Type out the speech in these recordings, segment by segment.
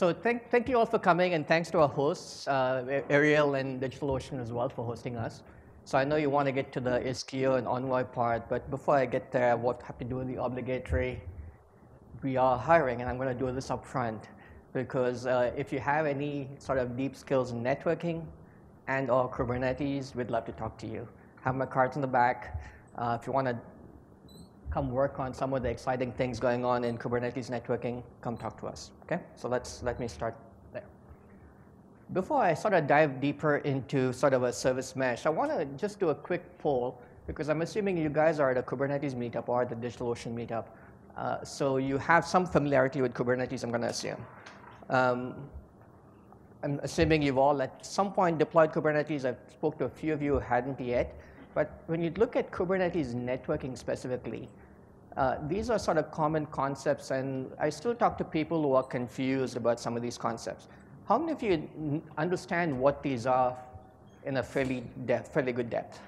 So thank you all for coming, and thanks to our hosts, Ariel and DigitalOcean as well, for hosting us. So I know you want to get to the Istio and Envoy part, but before I get there, what I have to do the obligatory, we are hiring, and I'm going to do this up front, because if you have any sort of deep skills in networking and or Kubernetes, we'd love to talk to you. I have my cards in the back. If you want to come work on some of the exciting things going on in Kubernetes networking, come talk to us, okay? So let me start there. Before I sort of dive deeper into sort of a service mesh, I want to just do a quick poll, because I'm assuming you guys are at a Kubernetes meetup or the DigitalOcean meetup. So you have some familiarity with Kubernetes, I'm going to assume. I'm assuming you've all at some point deployed Kubernetes. I've spoke to a few of you who hadn't yet. But when you look at Kubernetes networking specifically, these are sort of common concepts, and I still talk to people who are confused about some of these concepts. How many of you understand what these are in a fairly good depth?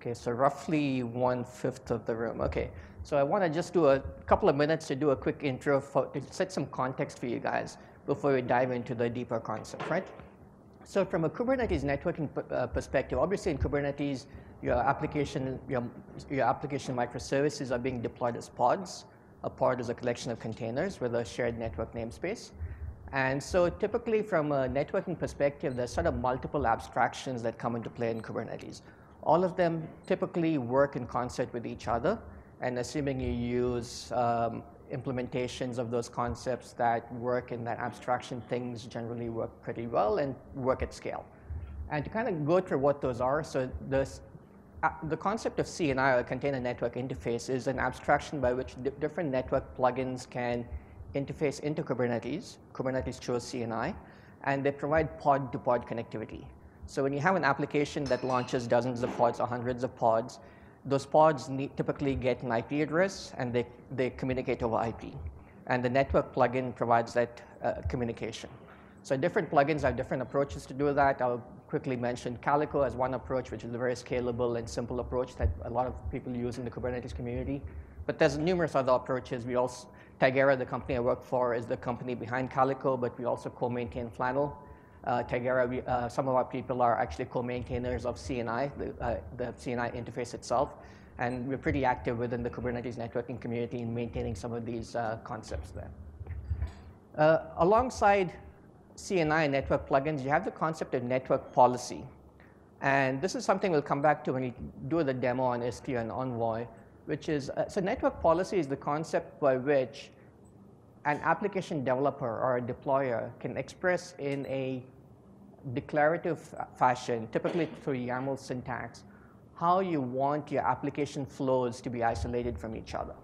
Okay, so roughly 1/5 of the room. Okay, so I want to just do a couple of minutes to do a quick intro to set some context for you guys before we dive into the deeper concepts, right? So from a Kubernetes networking perspective, obviously in Kubernetes, your application microservices are being deployed as pods. A pod is a collection of containers with a shared network namespace. And so typically from a networking perspective, there's sort of multiple abstractions that come into play in Kubernetes. All of them typically work in concert with each other, and assuming you use implementations of those concepts that work in that abstraction, things generally work pretty well and work at scale. And to kind of go through what those are, so the concept of CNI, or Container Network Interface, is an abstraction by which different network plugins can interface into Kubernetes. Kubernetes chose CNI, and they provide pod-to-pod connectivity. So when you have an application that launches dozens of pods or hundreds of pods, those pods typically get an IP address, and they communicate over IP. And the network plugin provides that communication. So different plugins have different approaches to do that. I'll quickly mention Calico as one approach, which is a very scalable and simple approach that a lot of people use in the Kubernetes community. But there's numerous other approaches. We also, Tigera, the company I work for, is the company behind Calico, but we also co-maintain Flannel. Tigera, some of our people are actually co-maintainers of CNI, the CNI interface itself, and we're pretty active within the Kubernetes networking community in maintaining some of these concepts there. Alongside CNI network plugins, you have the concept of network policy, and this is something we'll come back to when we do the demo on Istio and Envoy, which is, so network policy is the concept by which an application developer or a deployer can express in a declarative fashion, typically through YAML syntax, how you want your application flows to be isolated from each other.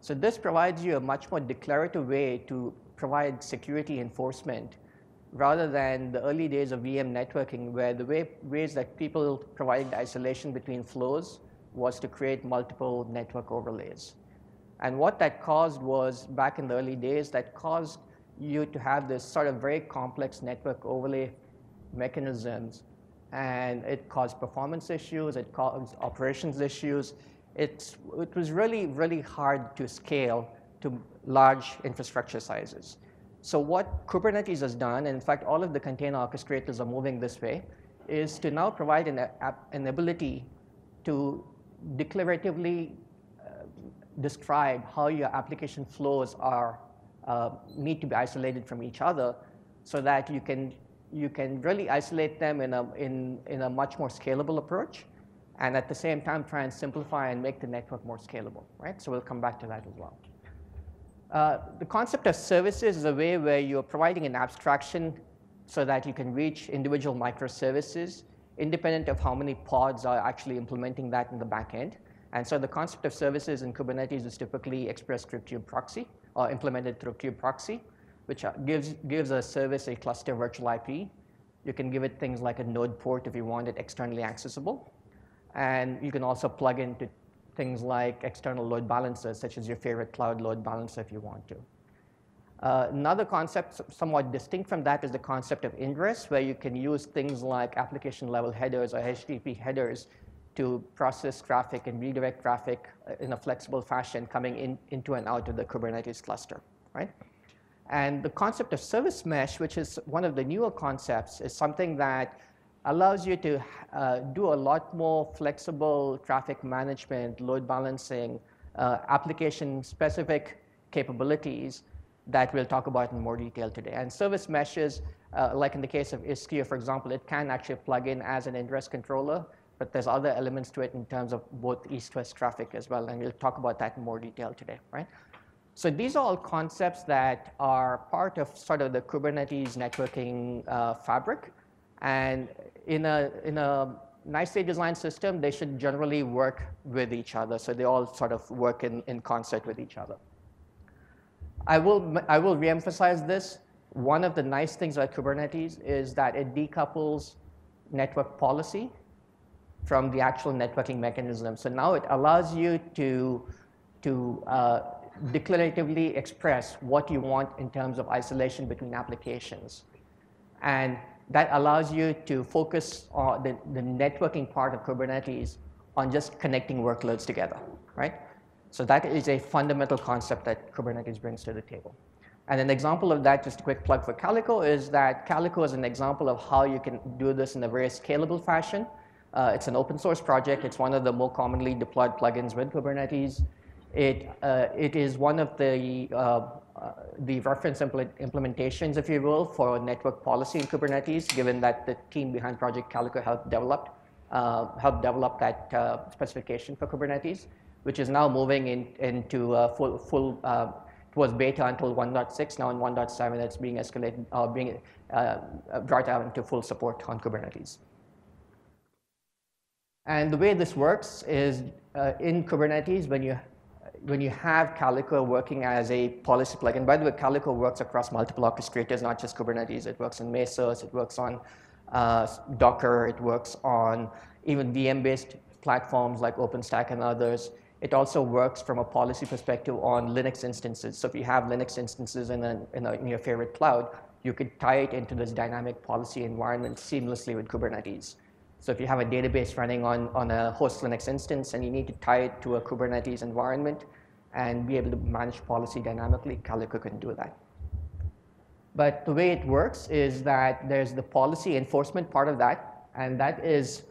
So this provides you a much more declarative way to provide security enforcement, rather than the early days of VM networking, where the ways that people provided isolation between flows was to create multiple network overlays. And what that caused was, back in the early days, that caused you to have this sort of very complex network overlay mechanisms. And it caused performance issues, it caused operations issues. It was really, really hard to scale to large infrastructure sizes. So what Kubernetes has done, and in fact, all of the container orchestrators are moving this way, is to now provide an ability to declaratively describe how your application flows are need to be isolated from each other, so that you can really isolate them in a much more scalable approach, and at the same time try and simplify and make the network more scalable, right? So we'll come back to that as well. The concept of services is a way where you're providing an abstraction so that you can reach individual microservices, independent of how many pods are actually implementing that in the back end. And so the concept of services in Kubernetes is typically expressed through kubeproxy, or implemented through kubeproxy, which gives a service a cluster virtual IP. You can give it things like a node port if you want it externally accessible. And you can also plug into things like external load balancers, such as your favorite cloud load balancer if you want to. Another concept somewhat distinct from that is the concept of ingress, where you can use things like application level headers or HTTP headers to process traffic and redirect traffic in a flexible fashion coming into and out of the Kubernetes cluster, right? And the concept of service mesh, which is one of the newer concepts, is something that allows you to do a lot more flexible traffic management, load balancing, application-specific capabilities that we'll talk about in more detail today. And service meshes, like in the case of Istio, for example, it can actually plug in as an ingress controller, but there's other elements to it in terms of both east-west traffic as well, and we'll talk about that in more detail today, right? So these are all concepts that are part of sort of the Kubernetes networking fabric, and in a nicely designed system, they should generally work with each other, so they all sort of work in concert with each other. I will reemphasize this. One of the nice things about Kubernetes is that it decouples network policy from the actual networking mechanism. So now it allows you to declaratively express what you want in terms of isolation between applications. And that allows you to focus on the networking part of Kubernetes on just connecting workloads together, right? So that is a fundamental concept that Kubernetes brings to the table. And an example of that, just a quick plug for Calico, is that Calico is an example of how you can do this in a very scalable fashion. It's an open source project. It's one of the more commonly deployed plugins with Kubernetes. It is one of the reference implementations, if you will, for network policy in Kubernetes, given that the team behind Project Calico helped develop that specification for Kubernetes, which is now moving into full towards beta until 1.6. Now in 1.7, it's being escalated, being brought out into full support on Kubernetes. And the way this works is in Kubernetes, when you have Calico working as a policy plugin. By the way, Calico works across multiple orchestrators, not just Kubernetes. It works in Mesos, it works on Docker, it works on even VM-based platforms like OpenStack and others. It also works from a policy perspective on Linux instances. So if you have Linux instances in your favorite cloud, you could tie it into this dynamic policy environment seamlessly with Kubernetes. So if you have a database running on a host Linux instance and you need to tie it to a Kubernetes environment and be able to manage policy dynamically, Calico can do that. But the way it works is that there's the policy enforcement part of that, and that is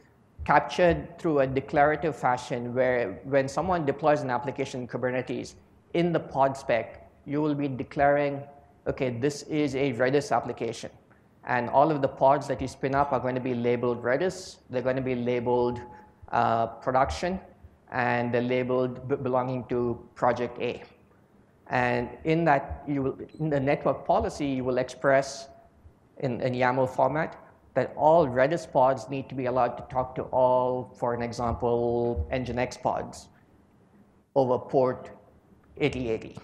captured through a declarative fashion where when someone deploys an application in Kubernetes, in the pod spec, you will be declaring, okay, this is a Redis application. And all of the pods that you spin up are going to be labeled Redis, they're going to be labeled production, and they're labeled belonging to project A. And in that, in the network policy, you will express in YAML format that all Redis pods need to be allowed to talk to all, for an example, Nginx pods over port 8080.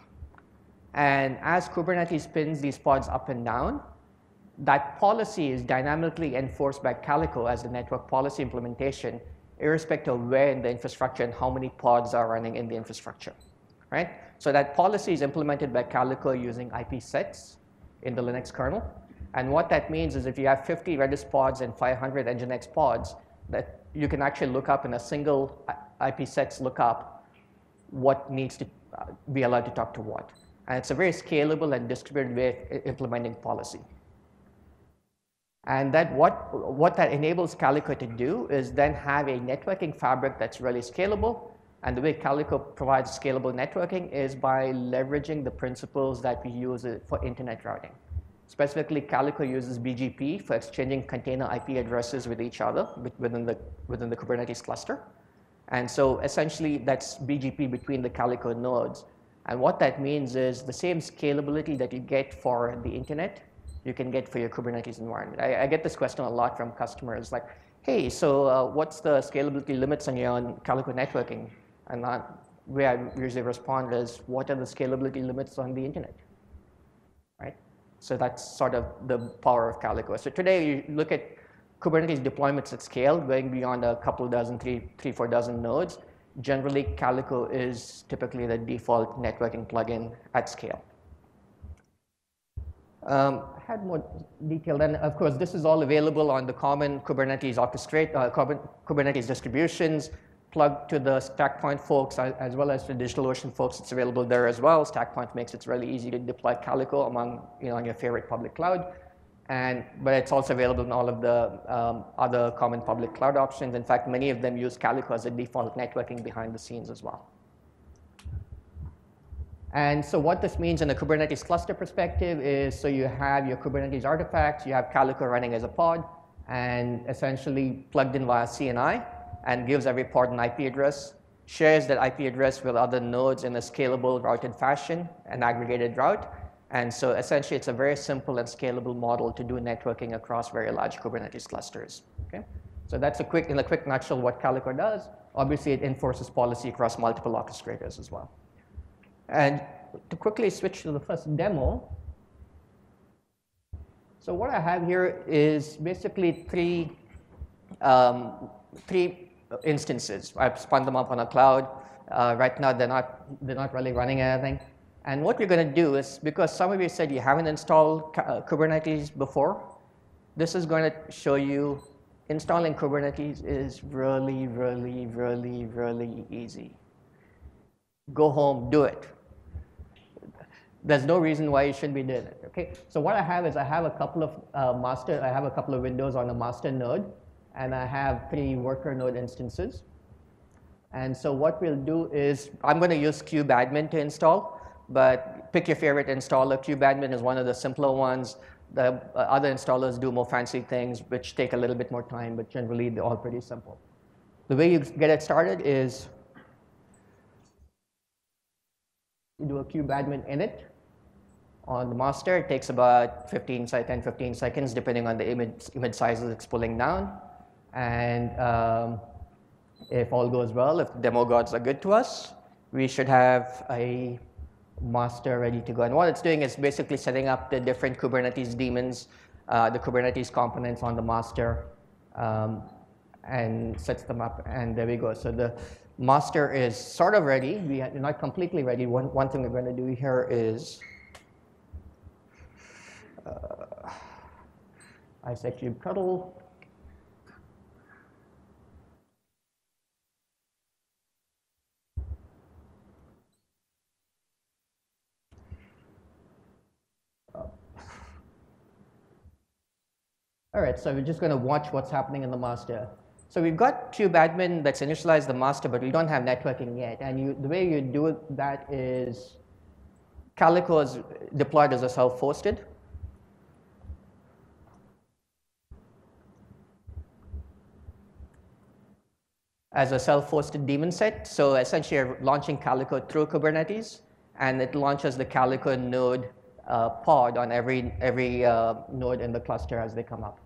And as Kubernetes spins these pods up and down, that policy is dynamically enforced by Calico as the network policy implementation, irrespective of where in the infrastructure and how many pods are running in the infrastructure, right? So that policy is implemented by Calico using IP sets in the Linux kernel. And what that means is if you have 50 Redis pods and 500 Nginx pods, that you can actually look up in a single IP sets lookup what needs to be allowed to talk to what. And it's a very scalable and distributed way of implementing policy. And that what that enables Calico to do is then have a networking fabric that's really scalable. And the way Calico provides scalable networking is by leveraging the principles that we use for internet routing. Specifically, Calico uses BGP for exchanging container IP addresses with each other within the Kubernetes cluster. And so essentially, that's BGP between the Calico nodes. And what that means is the same scalability that you get for the internet you can get for your Kubernetes environment. I get this question a lot from customers, like, hey, so what's the scalability limits on your own Calico networking? And the way I usually respond is, what are the scalability limits on the internet, right? So that's sort of the power of Calico. So today, you look at Kubernetes deployments at scale, going beyond a couple dozen, three, four dozen nodes. Generally, Calico is typically the default networking plugin at scale. I had more detail, and of course, this is all available on the common Kubernetes distributions. plug to the StackPoint folks as well as the DigitalOcean folks. It's available there as well. StackPoint makes it really easy to deploy Calico among, you know, on your favorite public cloud. But it's also available in all of the other common public cloud options. In fact, many of them use Calico as a default networking behind the scenes as well. And so what this means in a Kubernetes cluster perspective is, so you have your Kubernetes artifacts, you have Calico running as a pod, and essentially plugged in via CNI, and gives every pod an IP address, shares that IP address with other nodes in a scalable routed fashion, an aggregated route. And so essentially, it's a very simple and scalable model to do networking across very large Kubernetes clusters. Okay? So that's a quick, in a quick nutshell, what Calico does. Obviously, it enforces policy across multiple orchestrators as well. And to quickly switch to the first demo, so what I have here is basically three instances. I've spun them up on a cloud. Right now, they're not really running anything. And what we're going to do is, because some of you said you haven't installed Kubernetes before, this is going to show you installing Kubernetes is really, really, really, really easy. Go home, do it. There's no reason why you shouldn't be doing it. Okay. So what I have is I have a couple of windows on a master node, and I have three worker node instances. And so what we'll do is I'm going to use kubeadm to install. But pick your favorite installer. Kubeadm is one of the simpler ones. The other installers do more fancy things, which take a little bit more time, but generally they're all pretty simple. The way you get it started is you do a kubeadm init on the master. It takes about 10-15 seconds, depending on the image sizes it's pulling down. And if all goes well, if the demo gods are good to us, we should have a master ready to go. And what it's doing is basically setting up the different Kubernetes daemons, the Kubernetes components on the master, and sets them up. And there we go. So the master is sort of ready. We are not completely ready. One thing we're going to do here is I say kubectl. All right, so we're just going to watch what's happening in the master. So we've got kubeadm that's initialized the master, but we don't have networking yet. And the way you do that is Calico is deployed as a self-hosted. As a self-hosted daemon set. So essentially, you're launching Calico through Kubernetes, and it launches the Calico node pod on every node in the cluster as they come up.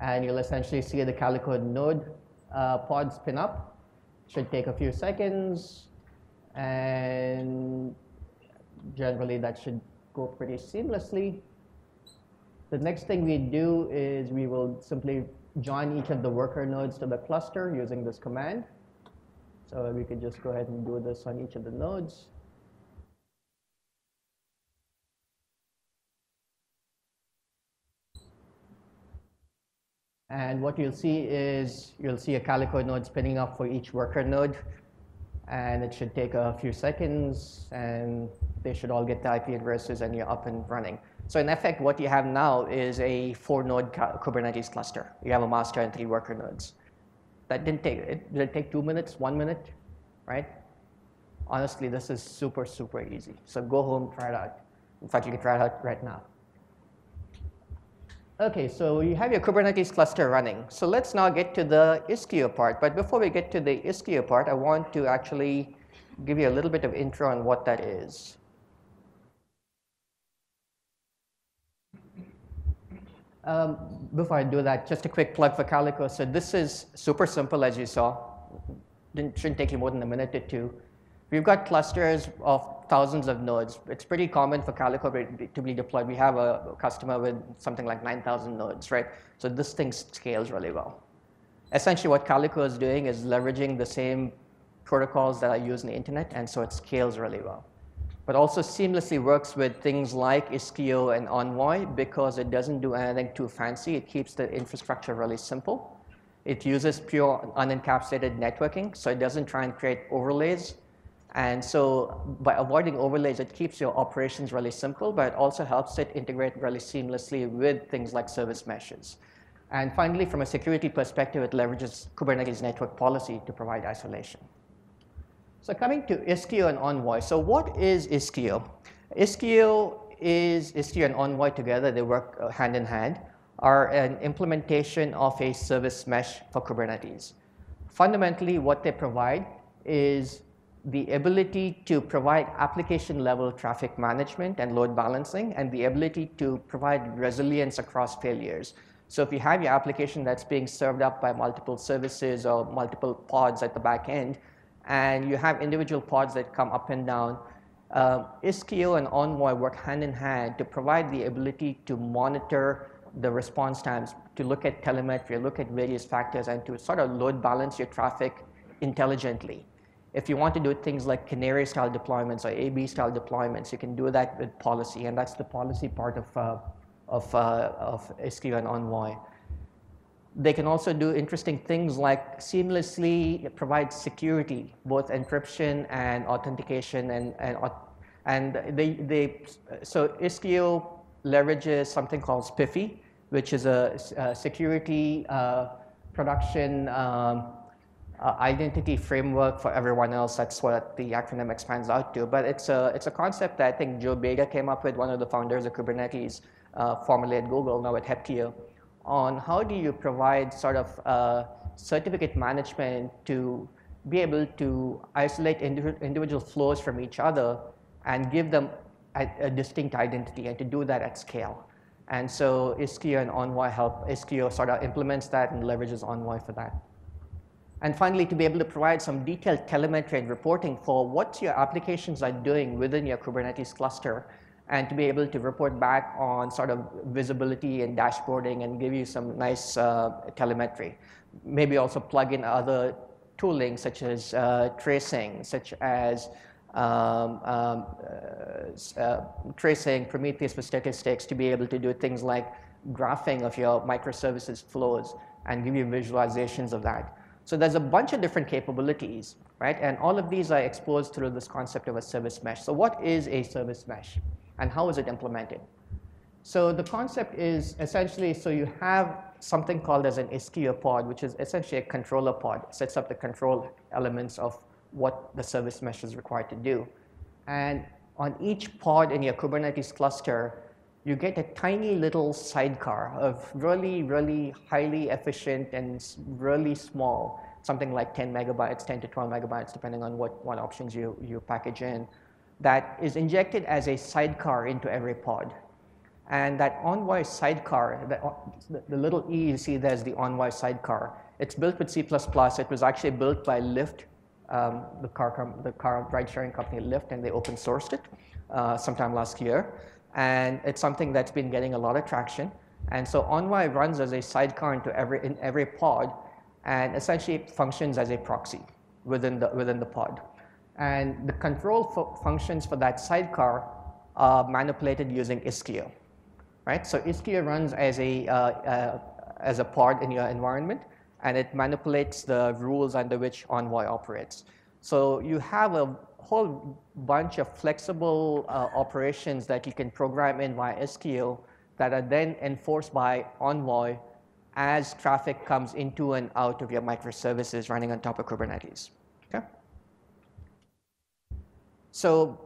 And you'll essentially see the Calico node pod spin up. Should take a few seconds. And generally, that should go pretty seamlessly. The next thing we do is we will simply join each of the worker nodes to the cluster using this command. So we could just go ahead and do this on each of the nodes. And what you'll see is you'll see a Calico node spinning up for each worker node. And it should take a few seconds. And they should all get the IP addresses, and you're up and running. So in effect, what you have now is a 4-node Kubernetes cluster. You have a master and 3 worker nodes. That didn't take, did it take 2 minutes, 1 minute, right? Honestly, this is super, super easy. So go home, try it out. In fact, you can try it out right now. OK, so you have your Kubernetes cluster running. So let's now get to the Istio part. But before we get to the Istio part, I want to actually give you a little bit of intro on what that is. Before I do that, just a quick plug for Calico. So this is super simple, as you saw. Shouldn't take you more than a minute or two. We've got clusters of thousands of nodes. It's pretty common for Calico to be deployed. We have a customer with something like 9,000 nodes, right? So this thing scales really well. Essentially, what Calico is doing is leveraging the same protocols that are used in the internet, and so it scales really well. But also seamlessly works with things like Istio and Envoy because it doesn't do anything too fancy. It keeps the infrastructure really simple. It uses pure unencapsulated networking, so it doesn't try and create overlays. And so by avoiding overlays, it keeps your operations really simple, but it also helps it integrate really seamlessly with things like service meshes. And finally, from a security perspective, it leverages Kubernetes network policy to provide isolation. So coming to Istio and Envoy. So what is Istio? Istio is Istio and Envoy together. They work hand in hand, are an implementation of a service mesh for Kubernetes. Fundamentally, what they provide is the ability to provide application-level traffic management and load balancing, and the ability to provide resilience across failures. So if you have your application that's being served up by multiple services or multiple pods at the back end, and you have individual pods that come up and down, Istio and Envoy work hand in hand to provide the ability to monitor the response times, to look at telemetry, look at various factors, and to sort of load balance your traffic intelligently. If you want to do things like canary-style deployments or A/B-style deployments, you can do that with policy, and that's the policy part of Istio and Envoy. They can also do interesting things like seamlessly provide security, both encryption and authentication, so Istio leverages something called SPIFI, which is a security production identity framework for everyone else. That's what the acronym expands out to. But it's a concept that I think Joe Beda came up with, one of the founders of Kubernetes, formerly at Google, now at Heptio, on how do you provide sort of certificate management to be able to isolate individual flows from each other and give them a distinct identity, and to do that at scale. And so Istio and Envoy help. Istio sort of implements that and leverages Envoy for that. And finally, to be able to provide some detailed telemetry and reporting for what your applications are doing within your Kubernetes cluster, and to be able to report back on sort of visibility and dashboarding and give you some nice telemetry. Maybe also plug in other tooling such as tracing, Prometheus for statistics, to be able to do things like graphing of your microservices flows and give you visualizations of that. So there's a bunch of different capabilities, right? And all of these are exposed through this concept of a service mesh. So what is a service mesh, and how is it implemented? So the concept is essentially, so you have something called as an Istio pod, which is essentially a controller pod. It sets up the control elements of what the service mesh is required to do. And on each pod in your Kubernetes cluster, you get a tiny little sidecar of really, really highly efficient and really small, something like 10 megabytes, 10 to 12 megabytes, depending on what options you package in, that is injected as a sidecar into every pod. And that Envoy sidecar, the little E you see there is the Envoy sidecar. It's built with C++. It was actually built by Lyft, the car ride-sharing company Lyft, and they open-sourced it sometime last year. And it's something that's been getting a lot of traction. And so Envoy runs as a sidecar into every pod, and essentially it functions as a proxy within the pod. And the control functions for that sidecar are manipulated using Istio, right? So Istio runs as a pod in your environment, and it manipulates the rules under which Envoy operates. So you have a whole bunch of flexible operations that you can program in via Istio that are then enforced by Envoy as traffic comes into and out of your microservices running on top of Kubernetes. Okay. So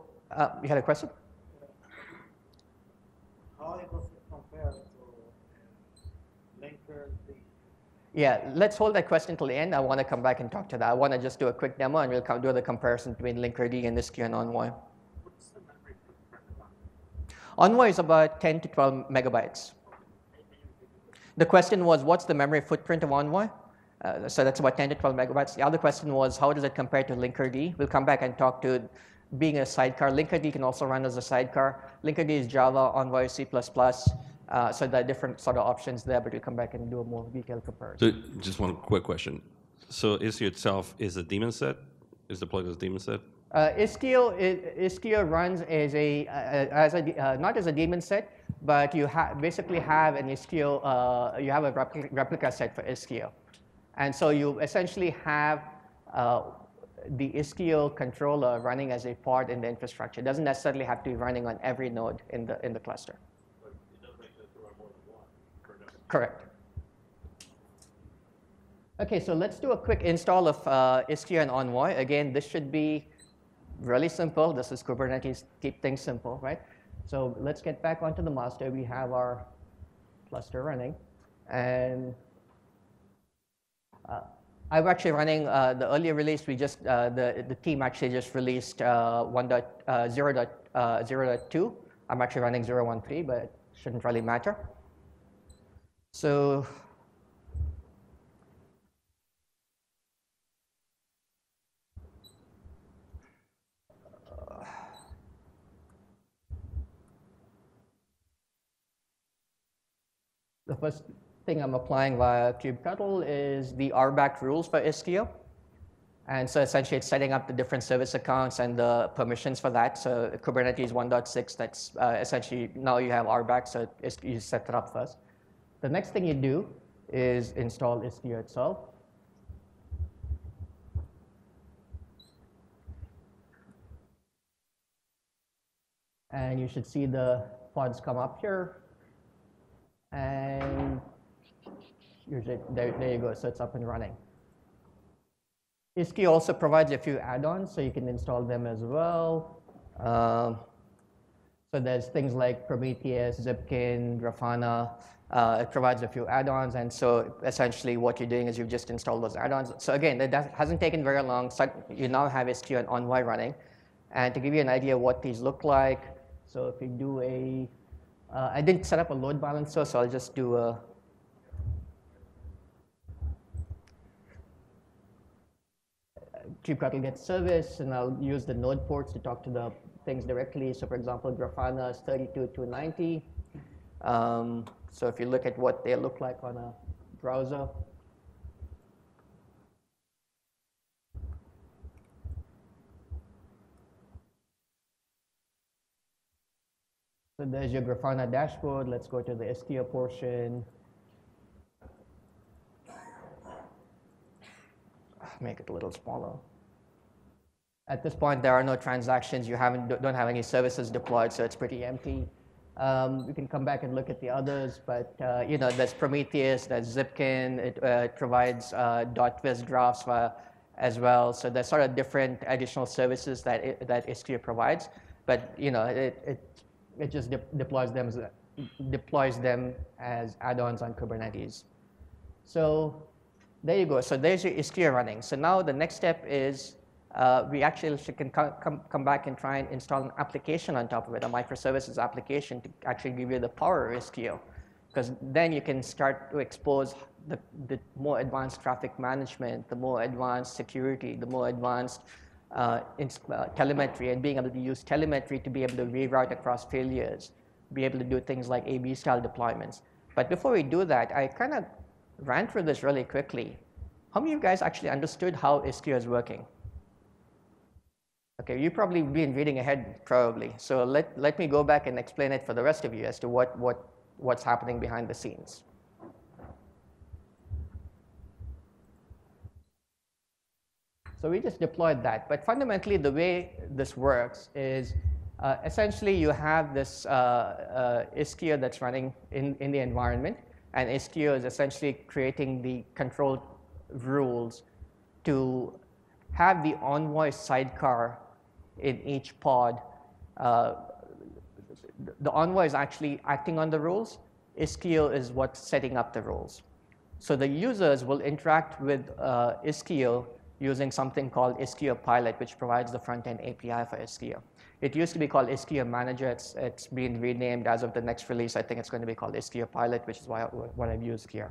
you had a question? How does it compare to Linkerd? Yeah, let's hold that question till the end. I want to come back and talk to that. I want to just do a quick demo, and we'll do the comparison between Linkerd and Istio and Envoy. What's the memory footprint? Envoy is about 10 to 12 megabytes. The question was, what's the memory footprint of Envoy? So that's about 10 to 12 megabytes. The other question was, how does it compare to Linkerd? We'll come back and talk to being a sidecar. Linkerd can also run as a sidecar. Linkerd is Java, Envoy is C++. So there are different sort of options there, but we'll come back and do a more detailed comparison. So just one quick question. So Istio itself is a daemon set? Is the plugin a daemon set? Istio runs not as a daemon set, but you basically have an Istio, you have a replica set for Istio. And so you essentially have the Istio controller running as a pod in the infrastructure. It doesn't necessarily have to be running on every node in the cluster. But it does make sense to run more than one, correct? Correct. OK, so let's do a quick install of Istio and Envoy. Again, this should be really simple. This is Kubernetes. Keep things simple, right? So let's get back onto the master. We have our cluster running. And I'm actually running the earlier release. We just the team actually just released 1.0.0.2. I'm actually running 0.13, but it shouldn't really matter. So the first thing I'm applying via kubectl is the RBAC rules for Istio. And so essentially it's setting up the different service accounts and the permissions for that. So Kubernetes 1.6, that's essentially now you have RBAC, so you set it up first. The next thing you do is install Istio itself. And you should see the pods come up here. And usually, there you go. So it's up and running. Istio also provides a few add-ons, so you can install them as well. So there's things like Prometheus, Zipkin, Grafana. It provides a few add-ons. And so essentially, what you're doing is you've just installed those add-ons. So again, it hasn't taken very long. So you now have Istio and Envoy running. And to give you an idea of what these look like, so if you do a I didn't set up a load balancer, so I'll just do a. Kubectl gets service, and I'll use the node ports to talk to the things directly. So, for example, Grafana is 32,290. So, if you look at what they look like on a browser. So there's your Grafana dashboard. Let's go to the Istio portion. Make it a little smaller. At this point, there are no transactions. You don't have any services deployed, so it's pretty empty. You can come back and look at the others, but you know, there's Prometheus, there's Zipkin. It provides .viz graphs as well. So there's sort of different additional services that Istio provides, but you know, it just deploys them as add-ons on Kubernetes. So there you go. So there's your Istio running. So now the next step is we actually can come back and try and install an application on top of it, a microservices application to actually give you the power of Istio, because then you can start to expose the more advanced traffic management, the more advanced security, the more advanced telemetry, and being able to use telemetry to be able to reroute across failures, be able to do things like A/B style deployments. But before we do that, I kind of ran through this really quickly. How many of you guys actually understood how Istio is working? Okay, you've probably been reading ahead, probably. So let me go back and explain it for the rest of you as to what's happening behind the scenes. So we just deployed that. But fundamentally, the way this works is essentially you have this Istio that's running in the environment. And Istio is essentially creating the control rules to have the Envoy sidecar in each pod. The Envoy is actually acting on the rules. Istio is what's setting up the rules. So the users will interact with Istio using something called Istio Pilot, which provides the front-end API for Istio. It used to be called Istio Manager. It's been renamed as of the next release. I think it's going to be called Istio Pilot, which is what I've used here.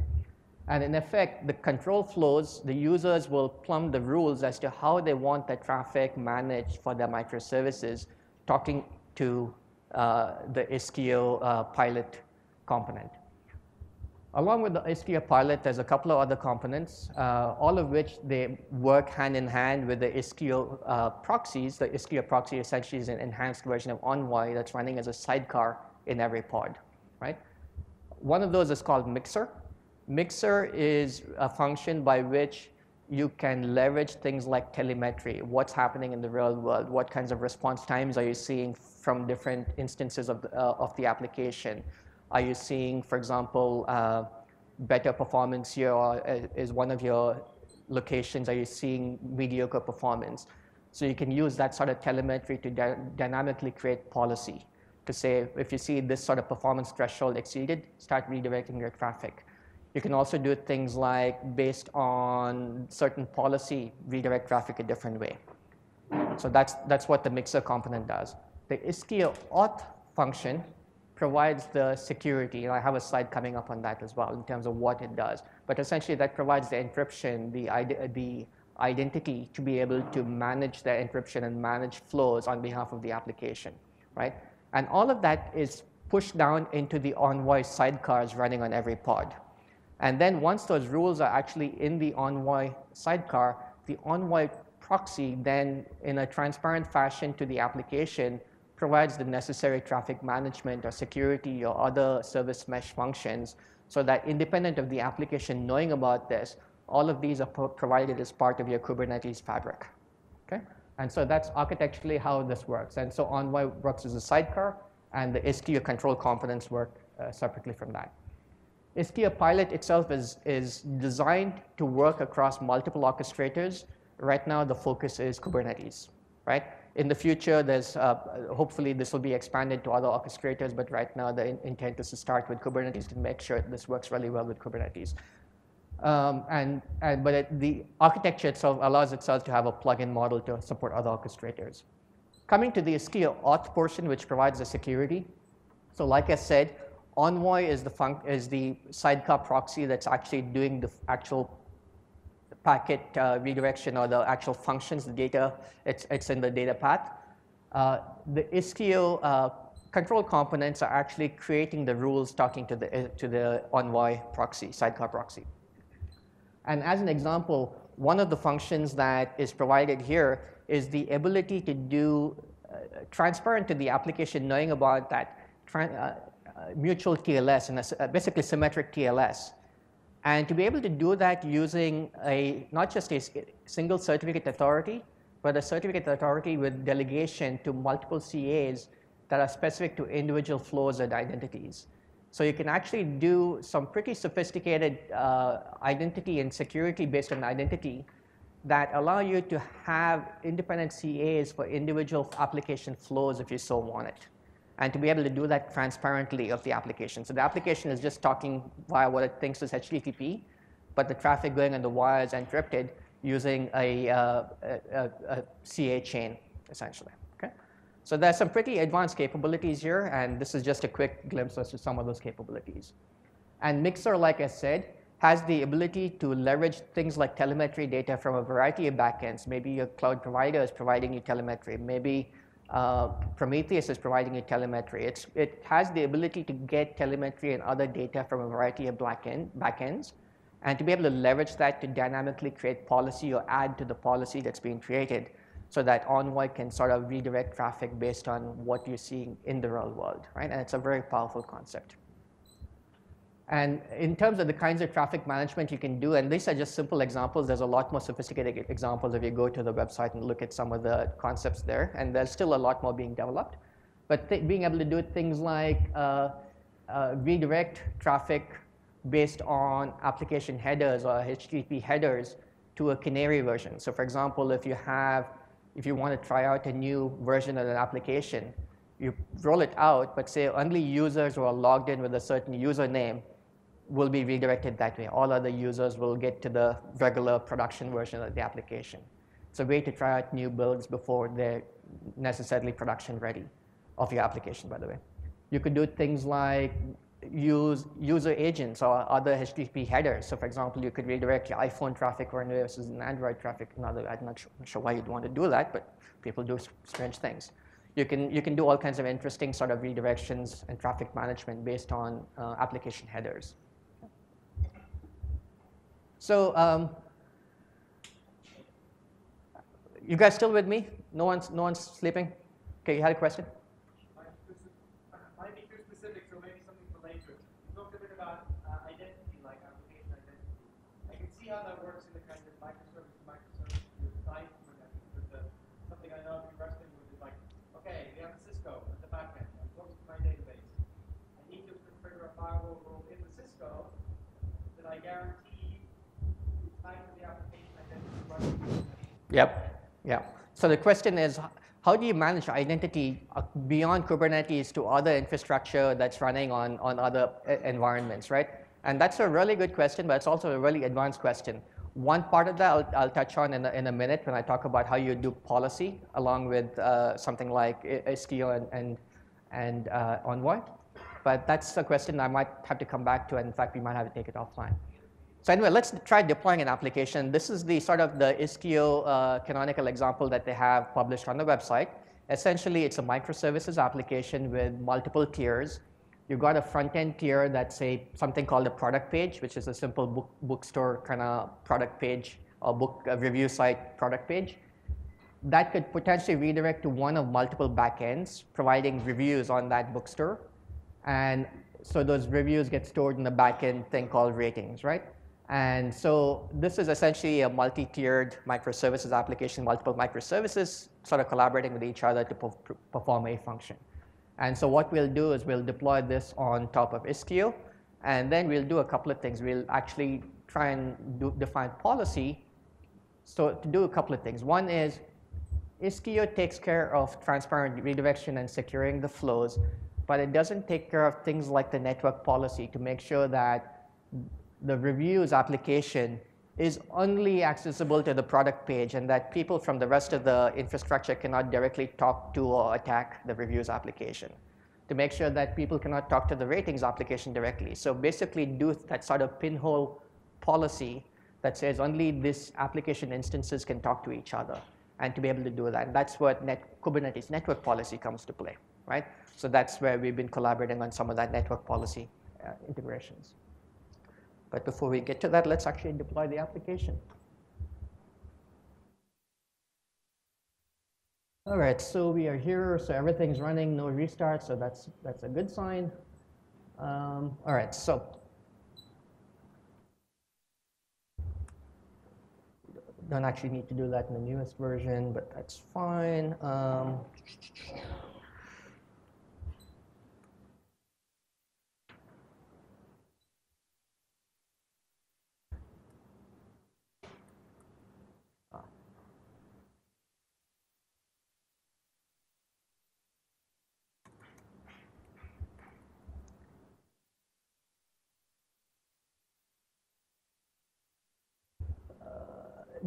And in effect, the control flows, the users will plumb the rules as to how they want their traffic managed for their microservices, talking to the Istio Pilot component. Along with the Istio Pilot, there's a couple of other components, all of which they work hand in hand with the Istio proxies. The Istio proxy essentially is an enhanced version of Envoy that's running as a sidecar in every pod, right? One of those is called Mixer. Mixer is a function by which you can leverage things like telemetry, what's happening in the real world, what kinds of response times are you seeing from different instances of the application. Are you seeing, for example, better performance here, or is one of your locations, are you seeing mediocre performance? So you can use that sort of telemetry to dynamically create policy to say, if you see this sort of performance threshold exceeded, start redirecting your traffic. You can also do things like, based on certain policy, redirect traffic a different way. So that's what the Mixer component does. The Istio auth function provides the security, and I have a slide coming up on that as well in terms of what it does. But essentially, that provides the encryption, the identity to be able to manage the encryption and manage flows on behalf of the application, right? And all of that is pushed down into the Envoy sidecars running on every pod. And then once those rules are actually in the Envoy sidecar, the Envoy proxy then, in a transparent fashion to the application, provides the necessary traffic management or security or other service mesh functions so that, independent of the application knowing about this, all of these are provided as part of your Kubernetes fabric. Okay? And so that's architecturally how this works. And so Envoy works as a sidecar, and the Istio control components work separately from that. Istio Pilot itself is designed to work across multiple orchestrators. Right now, the focus is Kubernetes, right? In the future, there's hopefully this will be expanded to other orchestrators, but right now the intent is to start with Kubernetes to make sure this works really well with Kubernetes. But the architecture itself allows itself to have a plug-in model to support other orchestrators. Coming to the Istio auth portion, which provides the security. So like I said, Envoy is the sidecar proxy that's actually doing the actual packet redirection or the actual functions, the data, it's in the data path. The Istio control components are actually creating the rules talking to the Envoy proxy, sidecar proxy. And as an example, one of the functions that is provided here is the ability to do transparent to the application knowing about that mutual TLS, and basically symmetric TLS. And to be able to do that using not just a single certificate authority, but a certificate authority with delegation to multiple CAs that are specific to individual flows and identities. So you can actually do some pretty sophisticated identity and security based on identity that allow you to have independent CAs for individual application flows if you so want it, and to be able to do that transparently of the application. So the application is just talking via what it thinks is HTTP, but the traffic going on the wire is encrypted using a CA chain, essentially. Okay? So there's some pretty advanced capabilities here, and this is just a quick glimpse as to some of those capabilities. And Mixer, like I said, has the ability to leverage things like telemetry data from a variety of backends. Maybe your cloud provider is providing you telemetry. Maybe Prometheus is providing you telemetry. It has the ability to get telemetry and other data from a variety of backends, and to be able to leverage that to dynamically create policy or add to the policy that's being created so that Envoy can sort of redirect traffic based on what you're seeing in the real world, right? And it's a very powerful concept. And in terms of the kinds of traffic management you can do, and these are just simple examples, there's a lot more sophisticated examples if you go to the website and look at some of the concepts there, and there's still a lot more being developed. But being able to do things like redirect traffic based on application headers or HTTP headers to a canary version. So for example, if you want to try out a new version of an application, you roll it out, but say only users who are logged in with a certain username will be redirected that way. All other users will get to the regular production version of the application. It's a way to try out new builds before they're necessarily production ready of your application, by the way. You could do things like use user agents or other HTTP headers. So for example, you could redirect your iPhone traffic one way versus an Android traffic another way. I'm not sure why you'd want to do that, but people do strange things. You can do all kinds of interesting sort of redirections and traffic management based on application headers. So you guys still with me? No one's sleeping? Okay, you had a question? I think too specific, so maybe something for later. You talked a bit about identity like application see how that works in the kind of microservice design with the, something I know if you're wrestling with is like, okay, we have a Cisco at the back end. I'm close to my database. I need to configure a firewall rule in the Cisco that I guarantee the type of the application identity running. Yep. Yeah. So the question is, how do you manage identity beyond Kubernetes to other infrastructure that's running on other environments, right? And that's a really good question, but it's also a really advanced question. One part of that I'll touch on in a minute when I talk about how you do policy along with something like Istio and Envoy. But that's a question I might have to come back to, and in fact, we might have to take it offline. So anyway, let's try deploying an application. This is the sort of the Istio canonical example that they have published on the website. Essentially, it's a microservices application with multiple tiers. You've got a front-end tier that's something called a product page, which is a simple bookstore kind of product page or review site product page. That could potentially redirect to one of multiple backends, providing reviews on that bookstore. And so those reviews get stored in the backend thing called ratings, right? And so this is essentially a multi-tiered microservices application, multiple microservices sort of collaborating with each other to perform a function. And so what we'll do is we'll deploy this on top of Istio, and then we'll do a couple of things. We'll actually try and define policy. So to do a couple of things. One is Istio takes care of transparent redirection and securing the flows, but it doesn't take care of things like the network policy to make sure that the reviews application is only accessible to the product page and that people from the rest of the infrastructure cannot directly talk to or attack the reviews application, to make sure that people cannot talk to the ratings application directly. So basically do that sort of pinhole policy that says only this application instances can talk to each other, and to be able to do that. And that's what Kubernetes network policy comes to play, right? So that's where we've been collaborating on some of that network policy integrations. But before we get to that, let's actually deploy the application. All right, so we are here. So everything's running, no restart. So that's a good sign. All right, so don't actually need to do that in the newest version, but that's fine.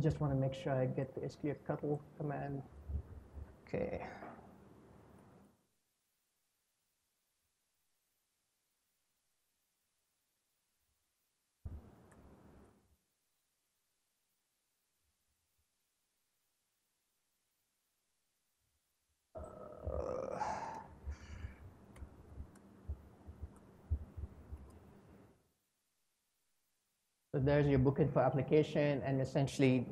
Just want to make sure I get the istioctl command. Okay. So there's your booking for application, and essentially,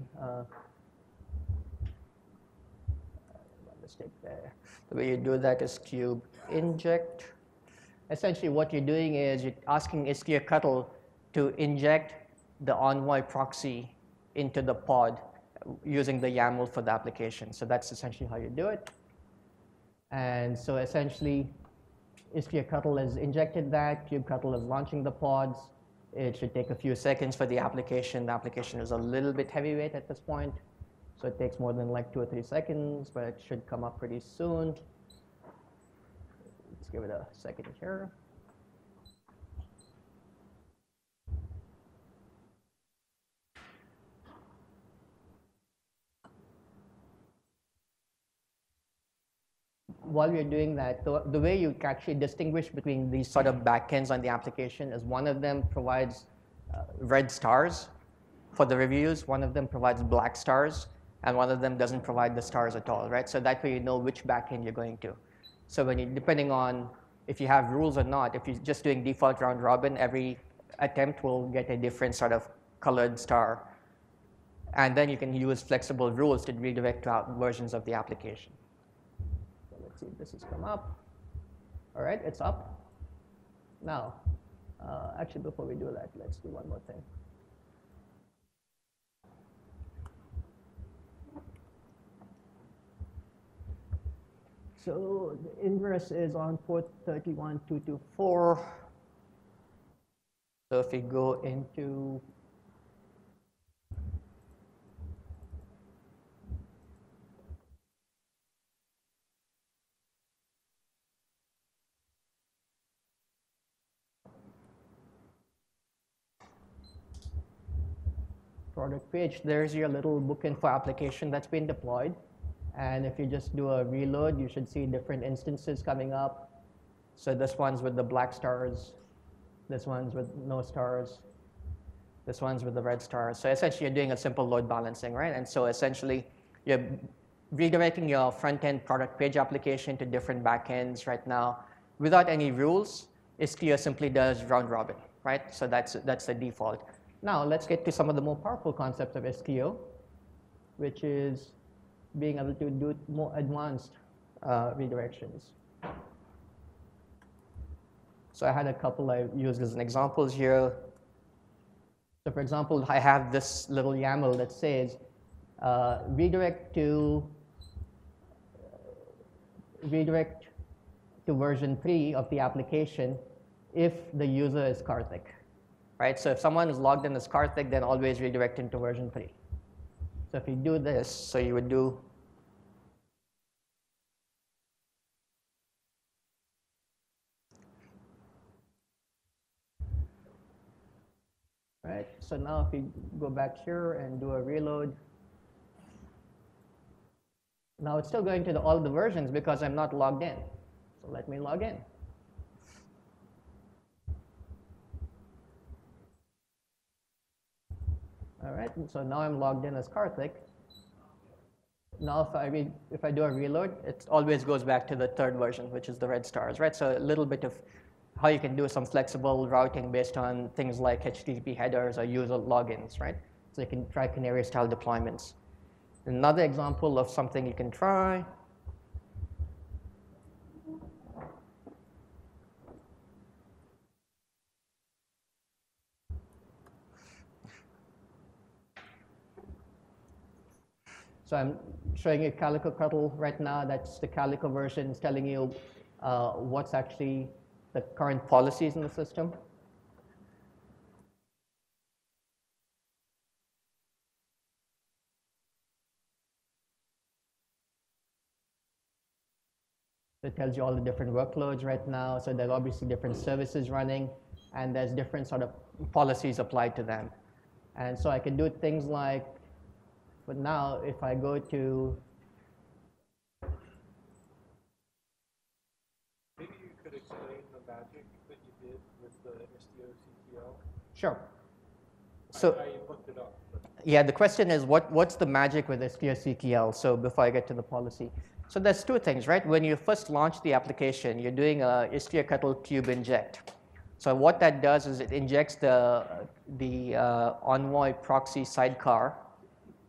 mistake there. The way you do that is kube inject. Essentially, what you're doing is you're asking istioctl to inject the Envoy proxy into the pod using the YAML for the application. So that's essentially how you do it. And so essentially, istioctl has injected that. Kubectl is launching the pods. It should take a few seconds for the application. The application is a little bit heavyweight at this point, so it takes more than like 2 or 3 seconds, but it should come up pretty soon. Let's give it a second here. While you're doing that, the way you can actually distinguish between these sort of backends on the application is one of them provides red stars for the reviews, one of them provides black stars, and one of them doesn't provide the stars at all, right? So that way you know which backend you're going to. So when you, depending on if you have rules or not, if you're just doing default round robin, every attempt will get a different sort of colored star. And then you can use flexible rules to redirect to out versions of the application. See if this has come up. All right, it's up. Now, actually, before we do that, let's do one more thing. So the ingress is on port 31224. So if we go into product page, there's your little book info application that's been deployed. And if you just do a reload, you should see different instances coming up. So this one's with the black stars. This one's with no stars. This one's with the red stars. So essentially, you're doing a simple load balancing, right? And so essentially, you're redirecting your front-end product page application to different backends right now. Without any rules, Istio simply does round robin, right? So that's the default. Now, let's get to some of the more powerful concepts of Istio, which is being able to do more advanced redirections. So I had a couple I used as examples here. So for example, I have this little YAML that says redirect to version 3 of the application if the user is Karthik. Right? So if someone is logged in as Karthik, then always redirect into version 3. So if you do this, so you would do right. So now if you go back here and do a reload, now it's still going to all the versions because I'm not logged in. So let me log in. All right, so now I'm logged in as Karthik. Now if I do a reload, it always goes back to the third version, which is the red stars, right? So a little bit of how you can do some flexible routing based on things like HTTP headers or user logins, right? So you can try canary-style deployments. Another example of something you can try. So I'm showing you calicoctl right now. That's the Calico version. It's telling you what's actually the current policies in the system. It tells you all the different workloads right now. So there are obviously different services running, and there's different sort of policies applied to them. And so I can do things like, but now, if I go to, maybe you could explain the magic that you did with the Istio CTL. Sure. So I looked it up. Yeah, the question is, what's the magic with Istio CTL? So before I get to the policy, so there's two things, right? When you first launch the application, you're doing a istioctl kube inject. So what that does is it injects the Envoy proxy sidecar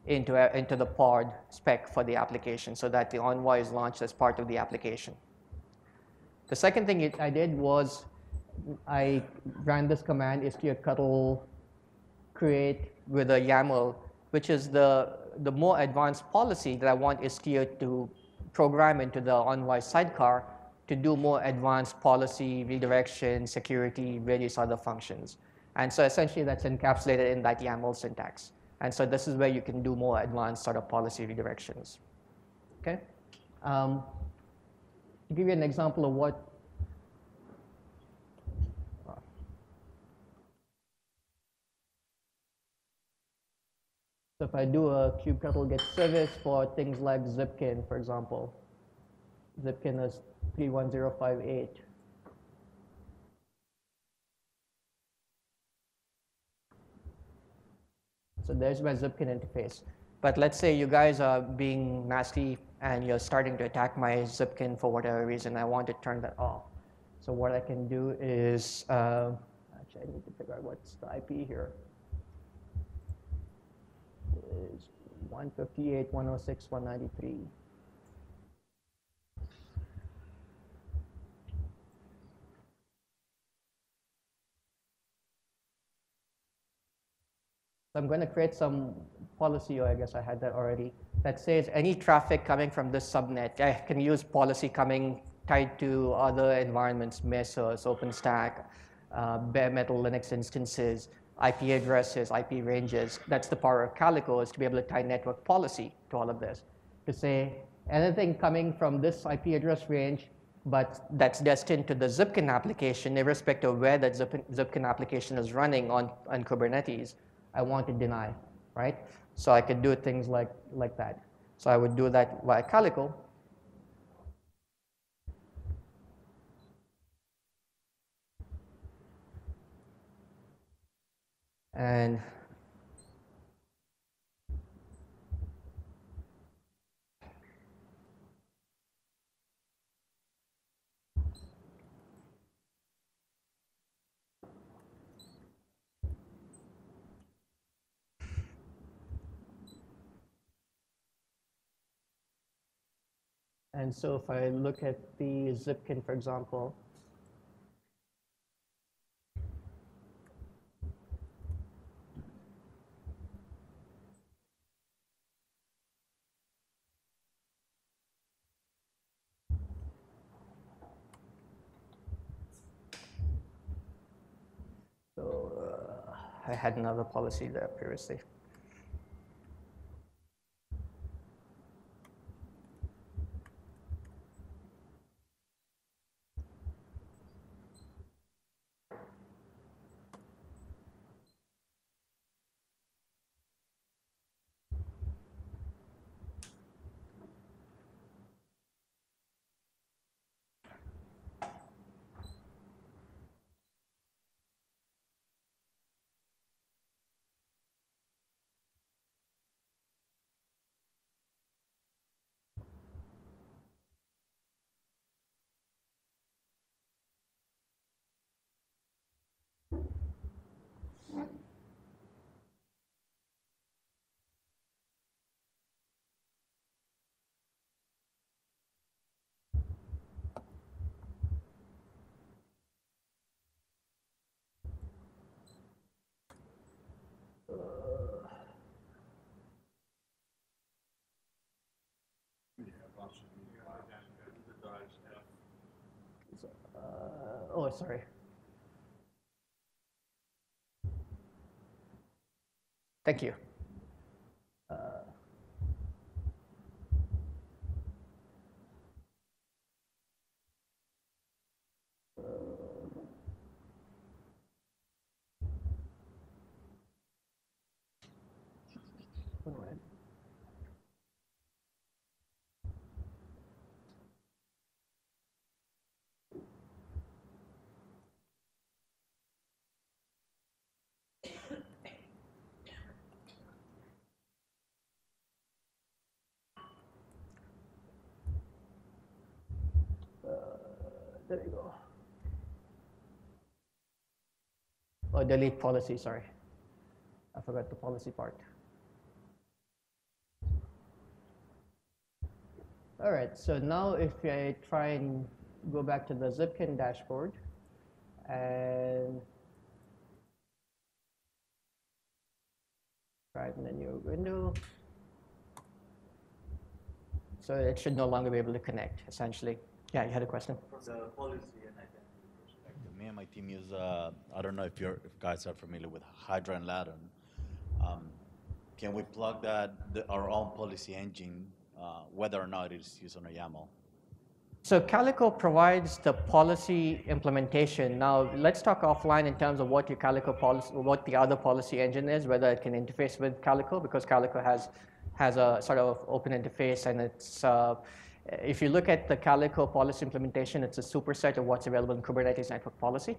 into the pod spec for the application so that the Envoy is launched as part of the application. The second thing I did was I ran this command istioctl create with a YAML, which is the more advanced policy that I want Istio to program into the Envoy sidecar to do more advanced policy, redirection, security, various other functions. And so essentially that's encapsulated in that YAML syntax. And so this is where you can do more advanced sort of policy redirections. Okay? To give you an example of what. So if I do a kubectl get service for things like Zipkin, for example. Zipkin is 31058. So there's my Zipkin interface. But let's say you guys are being nasty and you're starting to attack my Zipkin for whatever reason. I want to turn that off. So what I can do is, actually I need to figure out what's the IP here. It's 158.106.193. So I'm going to create some policy, or I guess I had that already, that says any traffic coming from this subnet, I can use policy coming tied to other environments, Mesos, OpenStack, bare metal Linux instances, IP addresses, IP ranges. That's the power of Calico, is to be able to tie network policy to all of this, to say anything coming from this IP address range, but that's destined to the Zipkin application, irrespective of where that Zipkin application is running on Kubernetes, I want to deny, right? So I could do things like that. So I would do that via Calico. And so if I look at the Zipkin, for example, I had another policy there previously. Oh, sorry. Thank you. There you go. Oh, delete policy, sorry. I forgot the policy part. All right, so now if I try and go back to the Zipkin dashboard, and try it in a new window. So it should no longer be able to connect, essentially. Yeah, you had a question? For the policy and identity perspective, me and my team use, I don't know if you guys are familiar with Hydra and Lattice. Can we plug that, our own policy engine, whether or not it's used on a YAML? So Calico provides the policy implementation. Now, let's talk offline in terms of what your Calico policy, what the other policy engine is, whether it can interface with Calico, because Calico has a sort of open interface, and it's, if you look at the Calico policy implementation, it's a superset of what's available in Kubernetes network policy,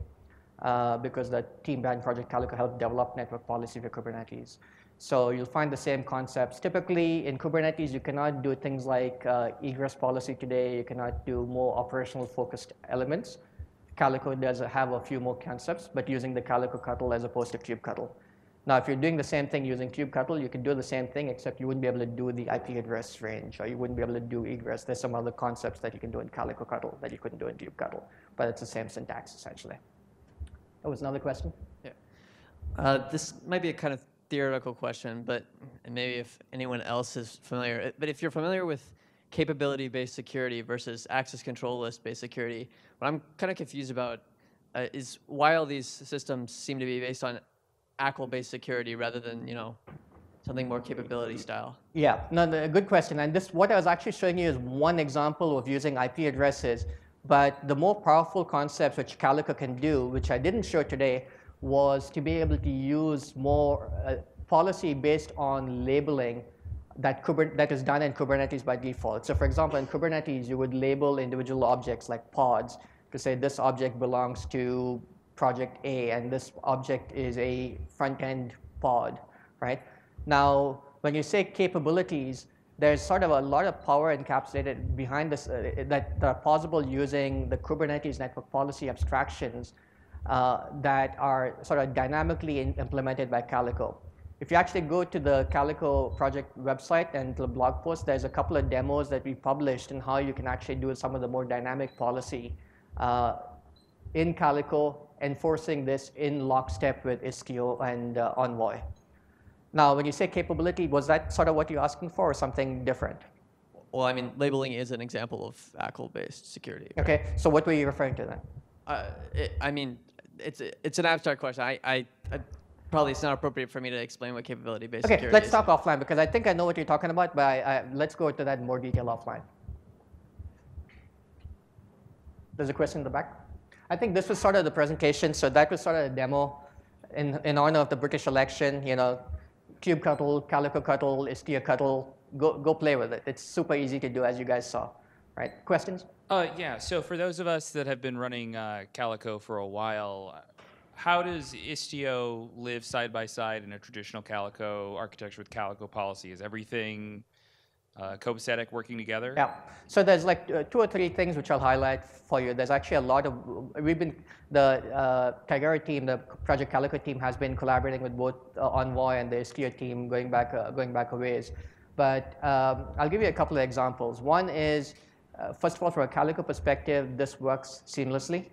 because the team behind Project Calico helped develop network policy for Kubernetes. So you'll find the same concepts. Typically, in Kubernetes, you cannot do things like egress policy today. You cannot do more operational-focused elements. Calico does have a few more concepts, but using the calicoctl as opposed to kubectl. Now, if you're doing the same thing using kubectl, you can do the same thing, except you wouldn't be able to do the IP address range, or you wouldn't be able to do egress. There's some other concepts that you can do in calicoctl that you couldn't do in kubectl, but it's the same syntax, essentially. That was another question? Yeah. This might be a kind of theoretical question, but and maybe if anyone else is familiar, but if you're familiar with capability-based security versus access control list-based security, what I'm kind of confused about is why all these systems seem to be based on ACL-based security rather than, you know, something more capability style. Yeah, no, good question. And this, what I was actually showing you is one example of using IP addresses, but the more powerful concepts which Calico can do, which I didn't show today, was to be able to use more policy based on labeling that is done in Kubernetes by default. So for example, in Kubernetes, you would label individual objects like pods to say this object belongs to project A and this object is a front-end pod, right? Now, when you say capabilities, there's sort of a lot of power encapsulated behind this that are possible using the Kubernetes network policy abstractions that are sort of dynamically implemented by Calico. If you actually go to the Calico project website and the blog post, there's a couple of demos that we published on how you can actually do some of the more dynamic policy in Calico, enforcing this in lockstep with Istio and Envoy. Now, when you say capability, was that sort of what you're asking for or something different? Well, I mean, labeling is an example of ACL-based security. Right? OK, so what were you referring to then? I mean, it's an abstract question. Probably it's not appropriate for me to explain what capability-based security is. OK, let's talk offline, because I think I know what you're talking about, but let's go into that in more detail offline. There's a question in the back. I think this was sort of the presentation. So that was sort of a demo in honor of the British election. You know, kubectl, calicoctl, istioctl. Go play with it. It's super easy to do, as you guys saw. Right? Questions? Yeah. So for those of us that have been running Calico for a while, how does Istio live side by side in a traditional Calico architecture with Calico policy? Is everything copacetic, working together? Yeah. So there's like two or three things which I'll highlight for you. There's actually a lot of the Tigera team, the Project Calico team, has been collaborating with both Envoy and the Istio team going back a ways. But I'll give you a couple of examples. One is first of all, from a Calico perspective, this works seamlessly.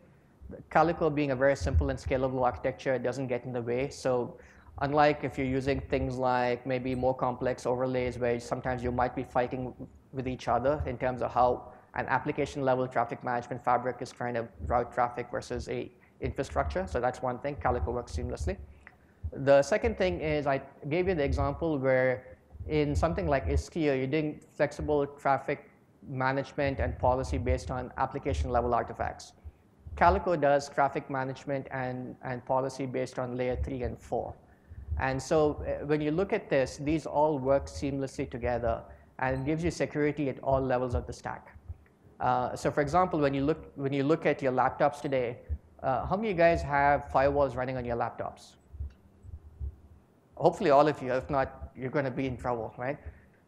Calico being a very simple and scalable architecture, it doesn't get in the way. So unlike if you're using things like maybe more complex overlays where sometimes you might be fighting with each other in terms of how an application level traffic management fabric is trying to route traffic versus a infrastructure. So that's one thing, Calico works seamlessly. The second thing is I gave you the example where in something like Istio, you're doing flexible traffic management and policy based on application level artifacts. Calico does traffic management and policy based on layer 3 and 4. And so when you look at this, these all work seamlessly together, and it gives you security at all levels of the stack. So for example, when you look at your laptops today, how many of you guys have firewalls running on your laptops? Hopefully all of you. If not, you're going to be in trouble, right?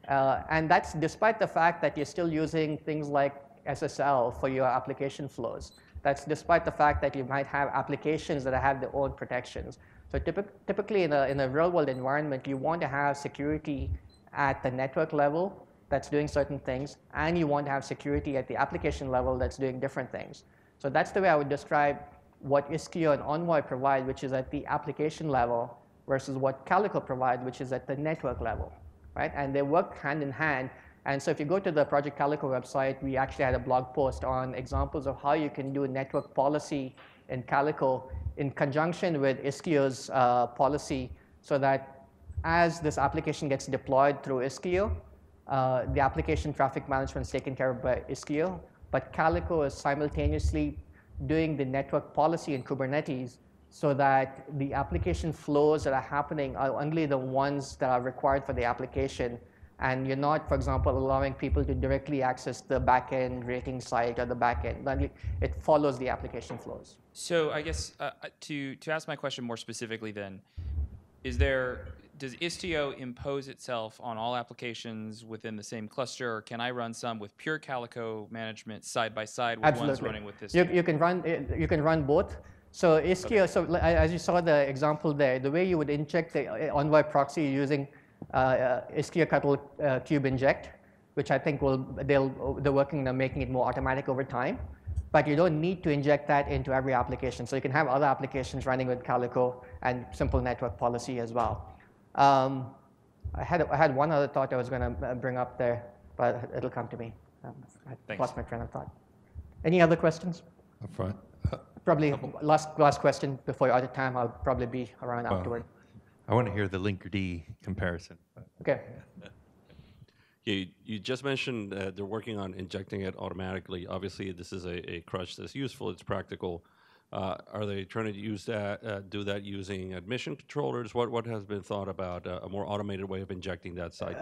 And that's despite the fact that you're still using things like SSL for your application flows. That's despite the fact that you might have applications that have their own protections. So typically in a real world environment, you want to have security at the network level that's doing certain things, and you want to have security at the application level that's doing different things. So that's the way I would describe what Istio and Envoy provide, which is at the application level, versus what Calico provide, which is at the network level. Right? And they work hand in hand. And so if you go to the Project Calico website, we actually had a blog post on examples of how you can do network policy in Calico in conjunction with Istio's policy, so that as this application gets deployed through Istio, the application traffic management is taken care of by Istio, but Calico is simultaneously doing the network policy in Kubernetes, so that the application flows that are happening are only the ones that are required for the application. And you're not, for example, allowing people to directly access the back-end rating site or the back-end. It follows the application flows. So I guess to ask my question more specifically then, does Istio impose itself on all applications within the same cluster, or can I run some with pure Calico management side by side with ones running with this? Absolutely. You can run both. So Istio, okay. So as you saw the example there, the way you would inject the Envoy proxy using istioctl kube inject, which I think they're working on making it more automatic over time. But you don't need to inject that into every application. So you can have other applications running with Calico and simple network policy as well. I had one other thought I was going to bring up there, but it'll come to me. I lost my train of thought. Any other questions? Up front. Probably last question before you're out of time. I'll probably be around afterward. I want to hear the Linkerd comparison. Okay. Yeah, you just mentioned they're working on injecting it automatically. Obviously, this is a crutch that's useful. It's practical. Are they trying to use that? Do that using admission controllers? What has been thought about a more automated way of injecting that side?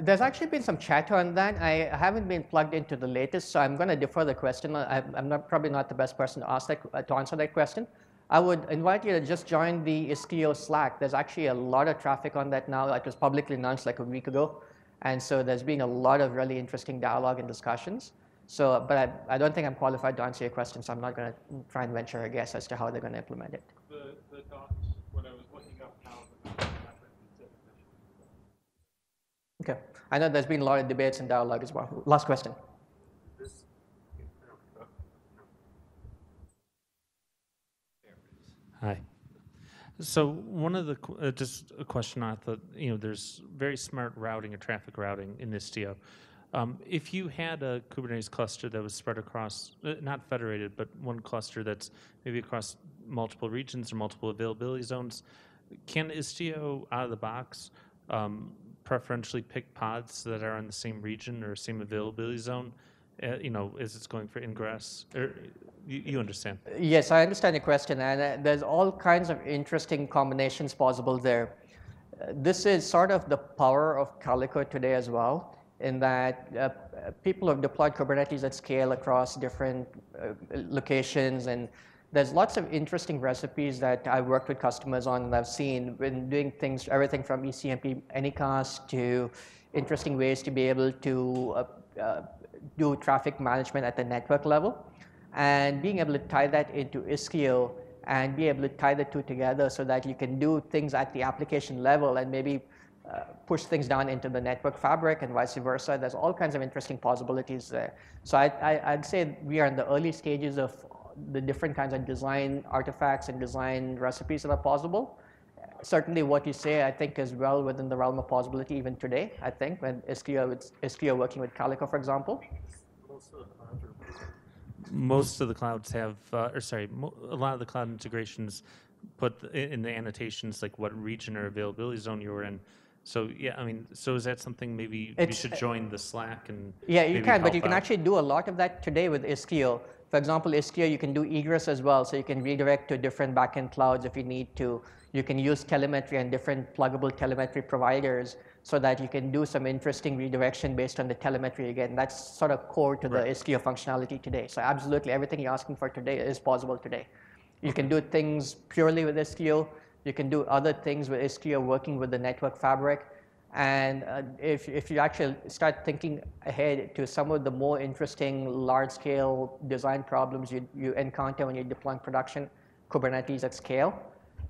There's actually been some chatter on that. I haven't been plugged into the latest, so I'm going to defer the question. I'm probably not the best person to ask that, to answer that question. I would invite you to just join the Istio Slack. There's actually a lot of traffic on that now. It was publicly announced like a week ago, and so there's been a lot of really interesting dialogue and discussions. So, but I don't think I'm qualified to answer your question, so I'm not going to try and venture a guess as to how they're going to implement it. The docs, when I was looking up how the okay. I know there's been a lot of debates and dialogue as well. Last question. Hi. So one of the just a question I thought, you know, there's very smart routing or traffic routing in Istio. If you had a Kubernetes cluster that was spread across, not federated, but one cluster that's maybe across multiple regions or multiple availability zones, can Istio out of the box preferentially pick pods that are in the same region or same availability zone? You know, as it's going for ingress? Or, you understand? Yes, I understand your question, and there's all kinds of interesting combinations possible there. This is sort of the power of Calico today as well, in that people have deployed Kubernetes at scale across different locations, and there's lots of interesting recipes that I've worked with customers on and I've seen when doing things, everything from ECMP Anycast to interesting ways to be able to do traffic management at the network level. And being able to tie that into Istio and be able to tie the two together so that you can do things at the application level and maybe push things down into the network fabric and vice versa. There's all kinds of interesting possibilities there. So I'd say we are in the early stages of the different kinds of design artifacts and design recipes that are possible. Certainly what you say, I think, is well within the realm of possibility even today, I think, when Istio working with Calico, for example. Most of the clouds have, a lot of the cloud integrations put in the annotations like what region or availability zone you were in. So yeah, I mean, so is that something maybe we should join the Slack and yeah, you can, but you can actually do a lot of that today with Istio. For example, Istio, you can do egress as well, so you can redirect to different backend clouds if you need to. You can use telemetry and different pluggable telemetry providers so that you can do some interesting redirection based on the telemetry again. That's sort of core to the Istio functionality today. So absolutely everything you're asking for today is possible today. You can do things purely with Istio. You can do other things with Istio working with the network fabric. And if you actually start thinking ahead to some of the more interesting large-scale design problems you encounter when you're deploying production Kubernetes at scale,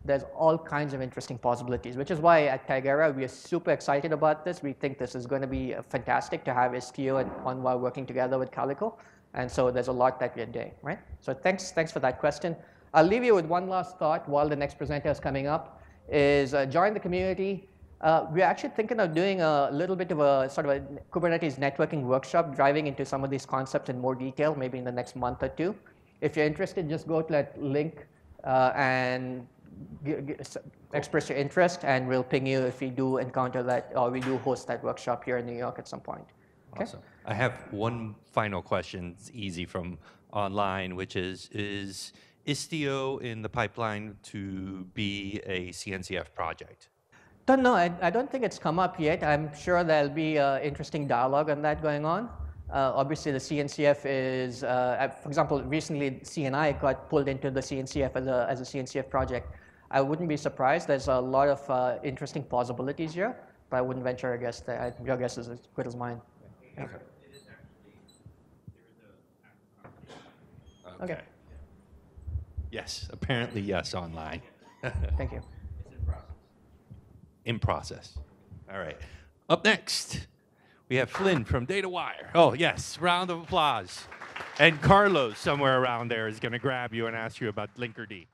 there's all kinds of interesting possibilities, which is why at Tigera we are super excited about this. We think this is going to be fantastic to have Istio and Envoy working together with Calico. And so there's a lot that we're doing, right? So thanks for that question. I'll leave you with one last thought while the next presenter is coming up, is join the community. We're actually thinking of doing a little bit of a sort of a Kubernetes networking workshop, driving into some of these concepts in more detail, maybe in the next month or two. If you're interested, just go to that link and express your interest, and we'll ping you if we do encounter that, or we do host that workshop here in New York at some point. Okay? Awesome. I have one final question. It's easy from online, which is Istio in the pipeline to be a CNCF project? Don't know. I don't think it's come up yet. I'm sure there'll be interesting dialogue on that going on. Obviously, the CNCF is, for example, recently CNI got pulled into the CNCF as a CNCF project. I wouldn't be surprised. There's a lot of interesting possibilities here, but I wouldn't venture a guess there. Your guess is as good as mine. Okay. Okay. Yes, apparently yes, online. Thank you. It's in process. In process. All right. Up next, we have Flynn from DataWire. Oh, yes, round of applause. And Carlos somewhere around there is going to grab you and ask you about Linkerd.